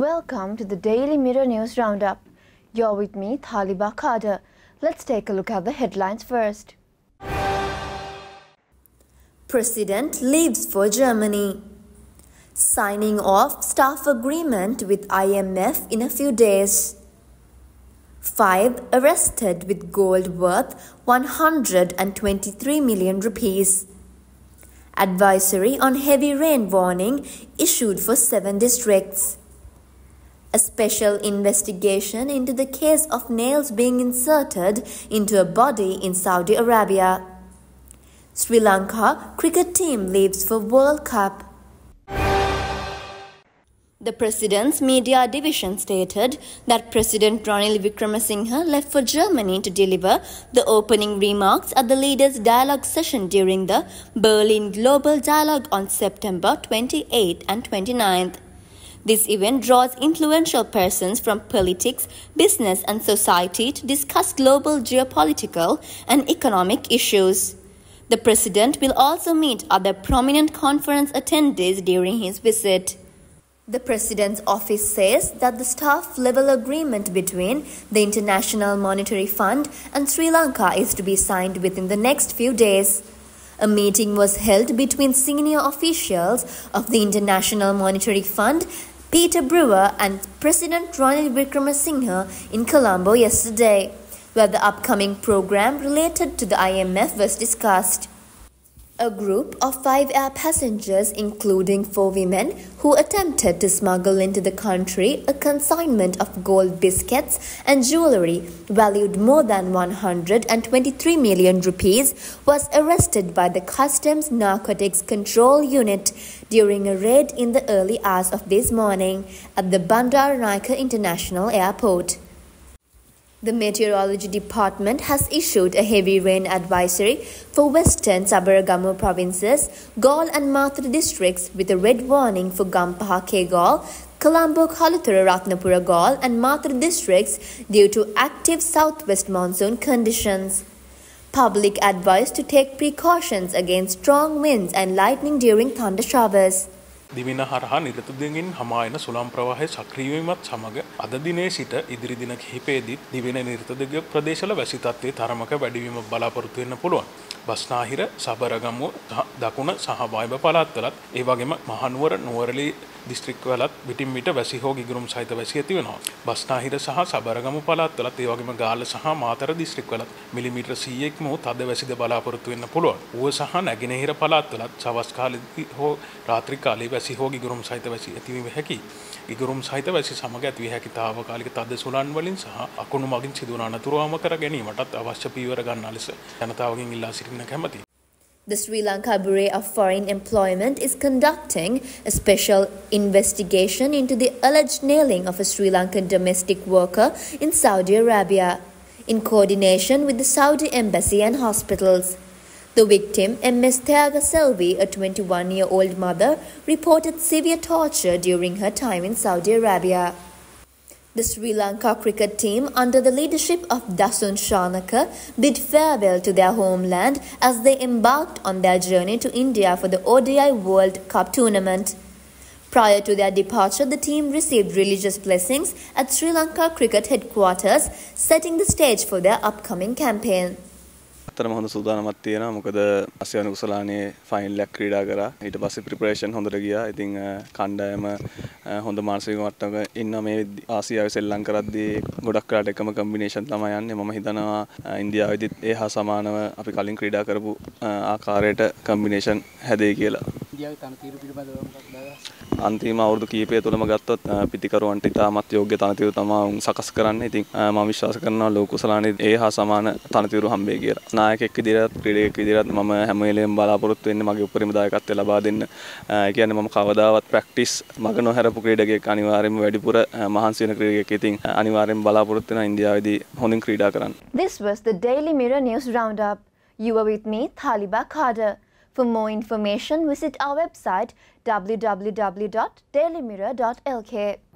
Welcome to the Daily Mirror News Roundup. You're with me, Thaliba Khadr. Let's take a look at the headlines first. President leaves for Germany. Signing off staff agreement with IMF in a few days. 5 arrested with gold worth 123 million rupees. Advisory on heavy rain warning issued for 7 districts. A special investigation into the case of nails being inserted into a body in Saudi Arabia. Sri Lanka cricket team leaves for World Cup. The president's media division stated that President Ranil Wickremesinghe left for Germany to deliver the opening remarks at the leaders' dialogue session during the Berlin Global Dialogue on September 28 and 29. This event draws influential persons from politics, business and society to discuss global geopolitical and economic issues. The president will also meet other prominent conference attendees during his visit. The President's office says that the staff-level agreement between the International Monetary Fund and Sri Lanka is to be signed within the next few days. A meeting was held between senior officials of the International Monetary Fund, Peter Brewer and President Ranil Wickremesinghe in Colombo yesterday, where the upcoming program related to the IMF was discussed. A group of 5 air passengers, including 4 women, who attempted to smuggle into the country a consignment of gold biscuits and jewellery valued more than 123 million rupees, was arrested by the Customs Narcotics Control Unit during a raid in the early hours of this morning at the Bandaranaike International Airport. The Meteorology Department has issued a heavy rain advisory for western Sabaragamuwa provinces, Gaul and Mathura districts, with a red warning for Gampaha Kegaul, Colombo Kalutara Ratnapura Gaul and Mathura districts due to active southwest monsoon conditions. Public advised to take precautions against strong winds and lightning during thunder showers. දිවින හරහා නිරතු දෙකින් hama ena සුළම් ප්‍රවාහයේ සක්‍රීයවීමත් සමග අද දිනේ සිට ඉදිරි දින කිහිපෙදී දිවින නිරතු දෙක ප්‍රදේශවල වැසි තත්ත්වයේ තරමක වැඩිවීම බලාපොරොත්තු වෙන්න පුළුවන්. බස්නාහිර, සබරගමුව, දකුණ සහ වයඹ පළාත්වලත් ඒ වගේම මහනුවර, නුවරඑළිය දිස්ත්‍රික්කවලත් විටින් විට වැසි හෝ ගිගුරුම් සහිත වැසි ඇති වෙනවා. බස්නාහිර සහ සබරගමුව පළාත්වලත් ඒ වගේම ගාල්ල සහ මාතර දිස්ත්‍රික්කවලත් මිලිමීටර් 100ක්ම තද වැසිද බලාපොරොත්තු වෙන්න පුළුවන්. ඌව සහ නැගෙනහිර පළාත්වලත් සවස් කාලෙදී හෝ රාත්‍රී කාලයේ වැසි හෝ ගිගුරුම් සහිත වැසි ඇතිවීම හැකියි. ගිගුරුම් සහිත වැසි සමග ඇතිවිය හැකි තාවකාලික තද සුළන් වලින් සහ අකුණු මගින් සිදුවන අනතුරුවම කර ගැනීමටත් අවශ්‍ය පීවර ගන්නා ලෙස ජනතාවගෙන් ඉල්ලා සිටින්න කැමැතියි. The Sri Lanka Bureau of Foreign Employment is conducting a special investigation into the alleged nailing of a Sri Lankan domestic worker in Saudi Arabia, in coordination with the Saudi embassy and hospitals. The victim, Ms. Thayaga Selvi, a 21-year-old mother, reported severe torture during her time in Saudi Arabia. The Sri Lanka cricket team, under the leadership of Dasun Shanaka, bid farewell to their homeland as they embarked on their journey to India for the ODI World Cup tournament. Prior to their departure, the team received religious blessings at Sri Lanka cricket headquarters, setting the stage for their upcoming campaign. Hond Sudanamat Tiana Mukada Asian Usalani fine lack Kridagara, it was a preparation Hondragia, I think Kandama Honda Marsiwataga in Asia Sri Lanka the Godakratama combination Tamayan, Mamahidana, India with Eha Samana, Apicalin Kridakarabu Akareta combination Hadegila. Antima or the Kipe to Magatot, Pitikaru Antita, Matio Getanatu Tama, Sakaskaran, I think Mamishaskana, Locusalani, Eha Samana, Tanaturu Hambegir. Kidirat, Kidirat, Mama Hamelem Balapurtu in Magupurim Dakatalabadin, Kianam Kavada, practice Magano Harapukrida, Anivarim Vedipura, Mahansina Kridaking, Anivarim Balapurtana, India, the Honing Kridakaran. This was the Daily Mirror News Roundup. You were with me, Thaliba Khadr. For more information, visit our website www.dailymirror.lk.